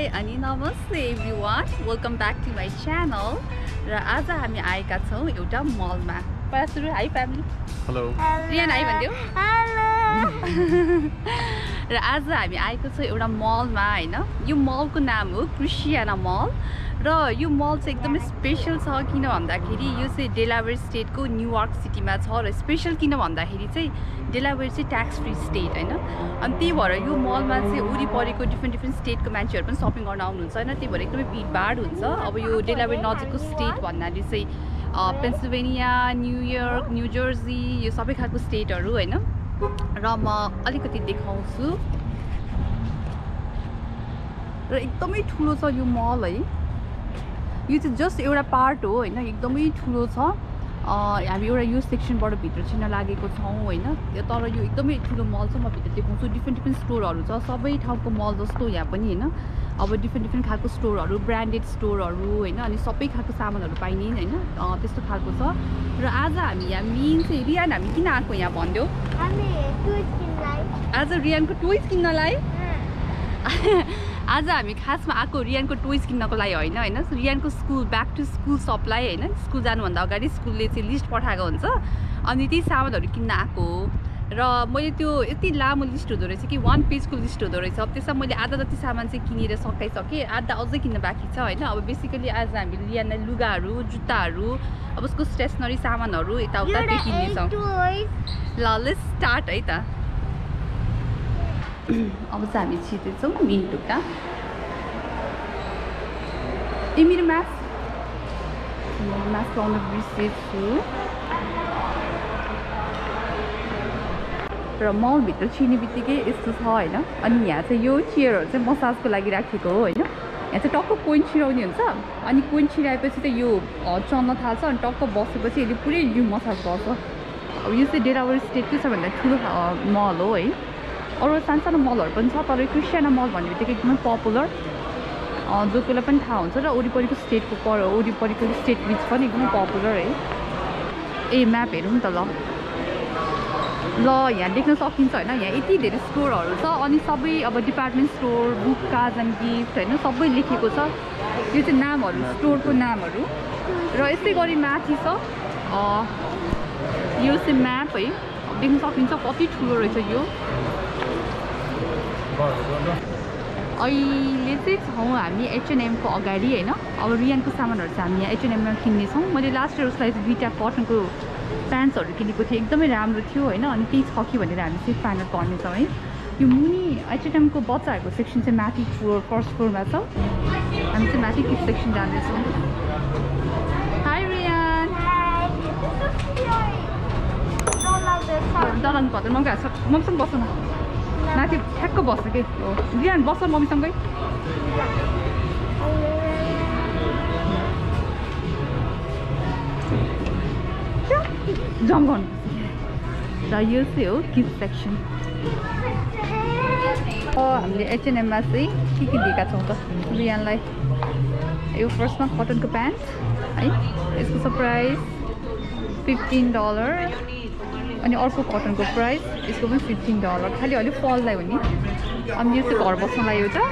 Hi, Ani Namasli everyone. Welcome back to my channel. र आज हामी आएका छौं एउटा मलमा. पहिले सुरु hi family. Hello. Riyan hi भन्दियौ. हेलो. र आज हामी आएको छौं एउटा मलमा हैन. यो मलको नाम हो क्रिस्टियाना मल. र यो मल चाहिँ एकदमै स्पेशल छ किन भन्दाखेरि यो चाहिँ डेलावेयर स्टेटको न्युयोर्क सिटीमा छ र स्पेशल किन भन्दाखेरि चाहिँ डेलावेयर चाहिँ ट्याक्स फ्री स्टेट हैन. अनि त्यही भएर यो मलमा चाहिँ वरिपरिको डिफ्रेन्ट स्टेटको मान्छेहरु पनि शपिङ गर्न आउनुहुन्छ हैन. त्यही भएर एकदमै भीडभाड हुन्छ. अब यो डेलावेयर नजिकको स्टेट भन्नाले चाहिँ पेन्सिल्भेनिया, न्युयोर्क, न्यू जर्सी यो सबै खालको स्टेटहरु हैन. र म अलिकति देखाउँछु. र एकदमै ठूलो छ यो मल है. यो चाहिँ जस्ट एउटा पार्ट हो हैन. एकदमै ठूलो छ. हामी एउटा यो सेक्सनबाट भित्र छिर्न लागेको छौं हैन. तर यो एकदमै ठूलो मल छ. म भित्र देखाउँछु. डिफ्रेन्ट स्टोरहरु छ. सबै ठाउँको मल जस्तो यहाँ पनि हैन. अब डिफ्रेन्ट खालको स्टोरहरु, ब्रान्डेड स्टोरहरु हैन. अनि सबै खालको सामानहरु पाइने हैन. त्यस्तो खालको छ. र आज हामी यहाँ मेन चाहिँ रियान हामी किन आएको यहाँ भन्दियौ. हामी टोय किन्नलाई. आज रियानको टोय किन्नलाई. आज हामी खासमा आको रियानको टोयज किन्नको लागि हैन हैन. रियानको school back to school supply हैन. स्कुल जानु भन्दा अगाडि स्कुलले चाहिँ लिस्ट पठाएको हुन्छ. अनि त्यही सामानहरु किन्न आको हो. र मैले त्यो यति लामो लिस्ट हुँदो रहेछ कि वन पेजको लिस्ट हुँदो रहेछ. त्यसमा मैले आधा जति सामान चाहिँ किनेर सकाइसके. आधा अझै किन्न बाँकी छ हैन. अब बेसिकली आज हामी रियानले लुगाहरु, जुत्ताहरु, अब उसको स्टेशनरी सामानहरु यताउता के किन्नेछौं. ल लेट्स स्टार्ट है त. अब चाहिँ हामी छिर्दैछौँ मेन टुक्का. ए मेरो मास्क पाउन बिर्सेछु. र मलभित्र छिर्ने बित्तिकै यस्तो छ होइन. अनि यहाँ चाहिँ यो चेयरहरू चाहिँ मसाजको लागि राखेको हो होइन. यहाँ चाहिँ टक्क कोइन छिराउने हुन्छ. अनि कोइन छिराएपछि चाहिँ यो चल्न थाल्छ. अनि टक्क बसेपछि यसले पुरै जिउ मसाज गर्छ. अब यो चाहिँ डेलावेयर स्टेटकै सबैभन्दा ठुलो मल हो है. अरू सानसानो मलहरु पनि छ तर क्रिस्टियाना मल भन्ने बित्तिकै एकदमै पपुलर जो कोलाई पनि थाहा हुन्छ. र वरिपरिको स्टेटको वरिपरिको स्टेट बिच पनि एकदमै पपुलर है. ए म्याप हेरौँ त. ल ल यहाँ देख्न सकिन्छ हैन. यहाँ यति धेरै स्टोरहरु छ. अनि सबै अब department store, book, card and gift हैन सबै लेखेको छ. यो चाहिँ नामहरु, स्टोरको नामहरु. र यसै गरी माथि छ यो चाहिँ म्याप है. देख्न सकिन्छ कति ठूलो रहेछ यो. अहिले चाहिँ छौँ हामी H&M को अगाडि हैन. अब रियानको सामानहरु चाहिँ हामी यहाँ H&M मा किन्ने छौँ. मैले लास्ट इयर उसलाई दुईटा कटनको प्यान्ट्सहरु किनेको थिएँ. एकदमै राम्रो थियो हैन. अनि त्यही छ कि भनेर हामी चाहिँ फाइनल गर्नेछौँ है. यो मुनि H&M को बच्चाहरुको सेक्सन चाहिँ माथि फ्लोर फर्स्ट फ्लोरमा छ. हामी चाहिँ माथि किड्स सेक्सन जाँदैछौँ. Hi Ryan. डलाउनु पर्दैन. मम्मीसँग बस्छ न. माथि ठ्याक्क बस्छ के रियान. बस्छ मम्मीसँगै. जम्प गर्नु. र यो चाहिँ हो किड्स सेक्सन. हामीले H&M मा चाहिँ के दिएका छौँ त रियानलाई. यो फर्स्टमा कटनको प्यान्ट है. यसको चाहिँ प्राइस $15. अनि अर्को कटनको प्राइस यसको पनि $15. खालि अलि फललाई हो नि. अनि यो चाहिँ घर बस्नलाई एउटा.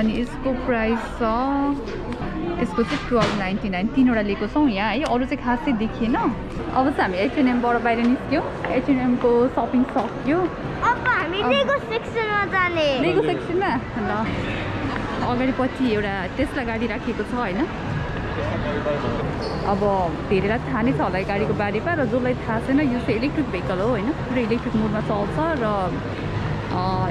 अनि यसको प्राइस छ यसको चाहिँ $12.99. तीनवटा लिएको छौँ यहाँ है. अरू चाहिँ खासै देखिएन. अब चाहिँ हामी H&Mबाट बाहिर निस्क्यौँ. H&M को सपिङ सक्यो. अब हामी लेगो सेक्सनमा जाने. लेगो सेक्सनमा ल. अगाडिपट्टि एउटा टेस्ला गाडी राखेको छ होइन. अब धेरैलाई थाहा नै छ होला यो गाडीको बारेमा. र जसलाई थाहा छैन यो चाहिँ इलेक्ट्रिक भेहिकल हो हैन. पुरै इलेक्ट्रिक मोडमा चल्छ. र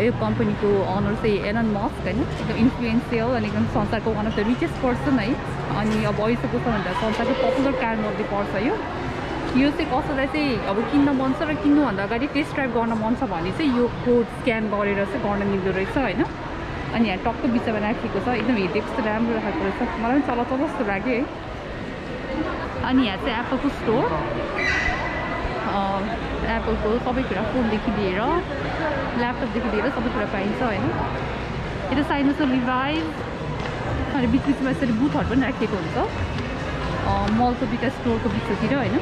यो कम्पनीको ओनर चाहिँ एलन मस्क हैन. एकदम इन्फ्लुएन्सियल अनि एकदम संसारको one of the richest person है. अनि अब अहिलेसम्म भन्दा संसारको पपुलर कारमध्ये पर्छ यो. यो चाहिँ कसैलाई चाहिँ अब किन्न मन छ र किन्नुभन्दा अगाडि टेस्ट ड्राइभ गर्न मन छ भने चाहिँ यो कोड स्क्यान गरेर चाहिँ गर्न मिल्दो रहेछ हैन. अनि यहाँ टक्क बिचमा राखेको छ. एकदम हेरेको जस्तो राम्रो राखेको रहेछ. मलाई पनि चलाउँछ जस्तो लाग्यो है. अनि यहाँ चाहिँ एप्पलको स्टोर. एप्पलको सबै कुरा फोनदेखि लिएर ल्यापटपदेखि लिएर सबै कुरा पाइन्छ होइन. यता साइनस रिभाइभ अनि बिच बिचमा यसरी बुथहरू पनि राखिएको हुन्छ मलको विकास स्टोरको बिचतिर होइन.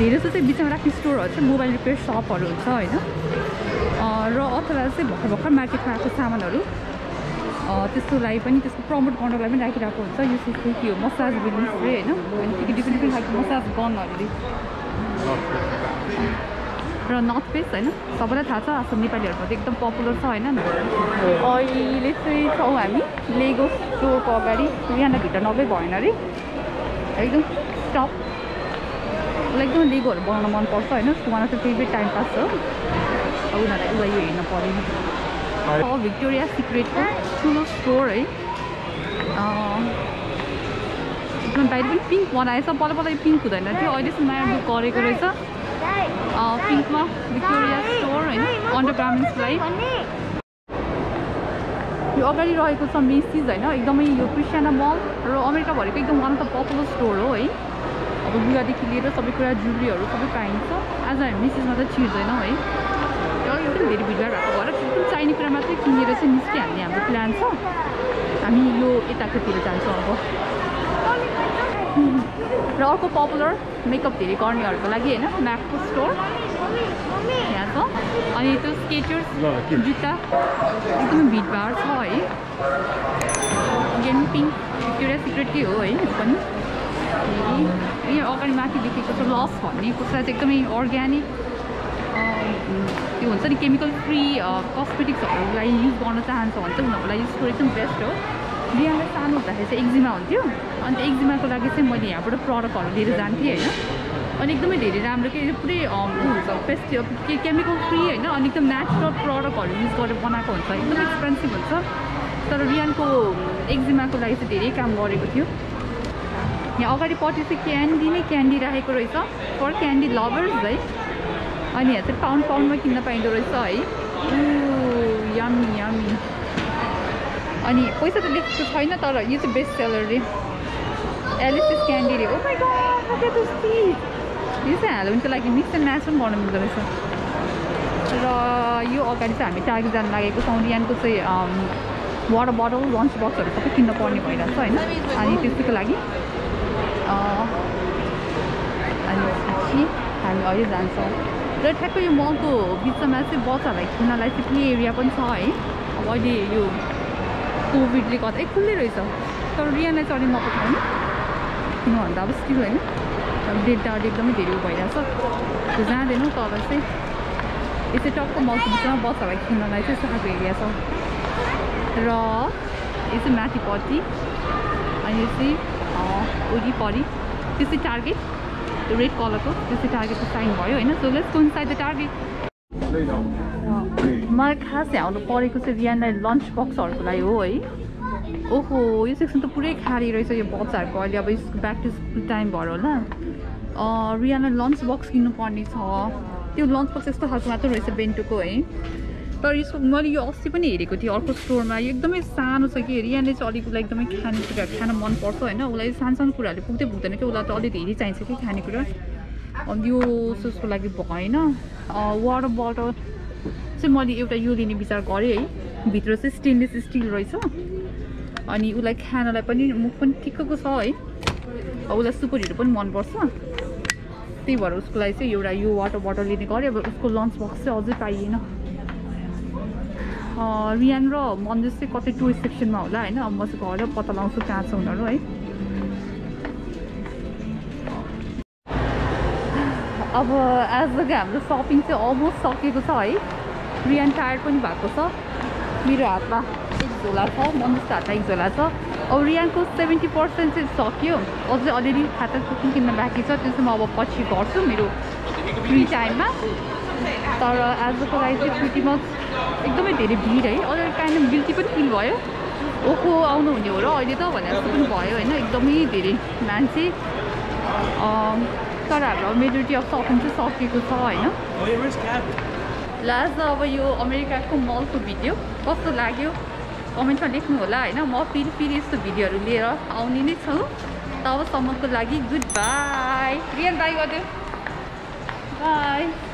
धेरै जस्तो चाहिँ बिचमा राख्ने स्टोरहरू छ मोबाइल रिपेयर शपहरू हुन्छ हैन र अथवा चाहिँ भर्खर भर्खर मार्केटमा आएको सामानहरू त्यसलाई पनि त्यसको प्रमोट गर्नको लागि पनि राखिराखेको हुन्छ यो चाहिँ के हो मसाज गर्ने स्प्रे हैन अनि डिफ्रेन्ट डिफ्रेन्ट खालको मसाज गनहरुले र नर्थ फेस हैन सबैलाई थाहा छ आफ्नो नेपालीहरुमा त एकदम पपुलर छ हैन अहिले चाहिँ छौ हामी लेगो स्टोरको अगाडि यहाँ भित्र नगै भएन रे एकदम टप एकदम लेगोहरु बनाउन मन पर्छ हैन सुवाना चाहिँ फेरि टाइम पास हो अब उनीहरुलाई यो हेर्न पर्यो अब भिक्टोरिया सिक्रेटको ठुलो स्टोर है एकदम बाहिर पनि पिङ्क बनाएछ पल्ल पल्ल पिङ्क हुँदैन थियो अहिलेसम्म नयाँ लुक गरेको रहेछ पिङ्कमा भिक्टोरिया स्टोर हैन अन्डरगार्मेन्ट्सलाई यो अगाडि रहेको छ मेसिज हैन एकदमै यो क्रिस्टियाना मल र अमेरिका भरिको एकदम one of the popular store हो है अब लुगादेखि लिएर सबै कुरा ज्वेलरीहरू सबै पाइन्छ आज हामी मेसिजमा त छिर्दैनौँ है र एकदम धेरै भिडभाड भएको भएर एकदम चाहिने कुरा मात्रै किनेर चाहिँ निस्किहाल्ने हाम्रो प्लान छ हामी यो यताकोतिर जान्छौँ अब र अर्को पपुलर मेकअप धेरै गर्नेहरूको लागि होइन म्याकको स्टोर यहाँ छ अनि त्यो स्केचर्स जुत्ता एकदमै भिडभाड छ है गेमिङ एउटा सिक्रेटकै हो है यो पनि यो अगाडि माथि लेखेको छ लस भन्ने कुरा चाहिँ एकदमै अर्ग्यानिक त्यो हुन्छ नि केमिकल फ्री कस्मेटिक्सहरूलाई युज गर्न चाहन्छ भने चाहिँ उनीहरूलाई युज गरेको एकदम बेस्ट हो बिहान सानो हुँदाखेरि चाहिँ एक्जिमा हुन्थ्यो अन्त एक्जिमाको लागि चाहिँ मैले यहाँबाट प्रडक्टहरू लिएर जान्थेँ होइन अनि एकदमै धेरै राम्रो के पुरै हुन्छ फेस्ट केमिकल फ्री होइन अनि एकदम नेचुरल प्रडक्टहरू युज गरेर बनाएको हुन्छ एकदम एक्सपेन्सिभ हुन्छ तर रियानको एक्जिमाको लागि चाहिँ धेरै काम गरेको थियो यहाँ अगाडिपट्टि चाहिँ क्यान्डी नै क्यान्डी राखेको रहेछ फर क्यान्डी लभर्स है अनि यहाँ चाहिँ पाउन्डमा किन्न पाइँदो रहेछ है यम्मी यम्मी अनि पैसा त लेखेको छैन तर यो चाहिँ बेस्ट सेलर रे एलिसिस क्यान्डी रे ओ माय गॉड यो चाहिँ हेलोविनको लागि मिक्स एन्ड म्याच पनि गर्न मिल्दो रहेछ र यो अगाडि चाहिँ हामी टार्गेट जान लागेको छौँ रियानको चाहिँ वाटर बोतल लन्च बक्सहरू सबै किन्न पर्ने भइरहेको छ होइन अनि त्यसको लागि अनि पछि हामी अहिले जान्छौँ र ठ्याक्कै यो मलको बिचमा चाहिँ बच्चाहरूलाई खेल्नलाई चाहिँ प्ले एरिया पनि छ है अब अहिले यो कोभिडले गर्दा ए खुल्लै रहेछ तर रियालाई चाहिँ अलिक नपठाउने किनभन्दा अब स्टिल होइन डेटा अहिले एकदमै धेरै भइरहेछ त्यो जाँदैनौँ तर चाहिँ यसै टक्क मलको बिचमा बच्चाहरूलाई खेल्नलाई चाहिँ साथको एरिया छ र यो चाहिँ माथिपट्टि अनि यो चाहिँ वरिपरि त्यो चाहिँ टार्गेट रेड कलरको त्यो चाहिँ टार्गेटको साइन भयो होइन so let's go inside the Target मलाई खासै आउनु परेको चाहिँ रियानलाई लन्च बक्सहरूको लागि हो है ओहो यो सेक्सन त पुरै खाली रहेछ यो बच्चाहरूको अहिले अब ब्याक टु स्कुल टाइम भयो होला रियानलाई लन्च बक्स किन्नुपर्ने छ त्यो लन्च बक्स यस्तो खालको मात्र रहेछ बेन्टोको है तर यसको मैले यो अस्ति पनि हेरेको थिएँ अर्को स्टोरमा यो एकदमै सानो छ कि रियानले चाहिँ अलिक उसलाई एकदमै खानेकुरा खान मनपर्छ होइन उसलाई सानसानो कुराहरूले पुग्दै पुग्दैन कि उसलाई त अलिक धेरै चाहिन्छ कि खानेकुरा अनि यो उसको लागि भएन वाटर बोतल चाहिँ मैले एउटा यो लिने विचार गरेँ है भित्र चाहिँ स्टेनलेस स्टिल रहेछ अनि उसलाई खानालाई पनि मुख पनि ठिक्कको छ है उसलाई सुपरहरू पनि मनपर्छ त्यही भएर उसको लागि चाहिँ एउटा यो वाटर बोतल लिने गरेँ अब उसको लन्च बक्स चाहिँ अझै पाइएन रियान र मन्दिर चाहिँ कतै टुरिस्ट सेक्सनमा होला होइन अब म चाहिँ घर पत्ता लगाउँछु कहाँ छ उनीहरू है अब आजको हाम्रो सपिङ चाहिँ अलमोस्ट सकेको छ है रियान टायर्ड पनि भएको छ मेरो हातमा एक झोला छ मन्दिरको हातमा एक झोला छ अब रियानको 70% चाहिँ सक्यो अझै अलिअलि खाता कुकिङ किन्न बाँकी छ त्यो चाहिँ म अब पछि गर्छु मेरो फ्री टाइममा तर आजको लागि चाहिँ छुट्टीमा एकदमै धेरै भिड है अझ काइन्ड अफ गिल्टी पनि फिल भयो ओहो आउनुहुने हो र अहिले त भने जस्तो पनि भयो होइन एकदमै धेरै मान्छे तर हाम्रो मेजोरिटी अफ सपिङ चाहिँ सकिएको छ होइन लास्ट अब यो अमेरिकाको मलको भिडियो कस्तो लाग्यो कमेन्टमा लेख्नु होला होइन म फेरि यस्तो भिडियोहरू लिएर आउने नै छु तबसम्मको लागि गुड बाई रियान बाई गरिदियो बाई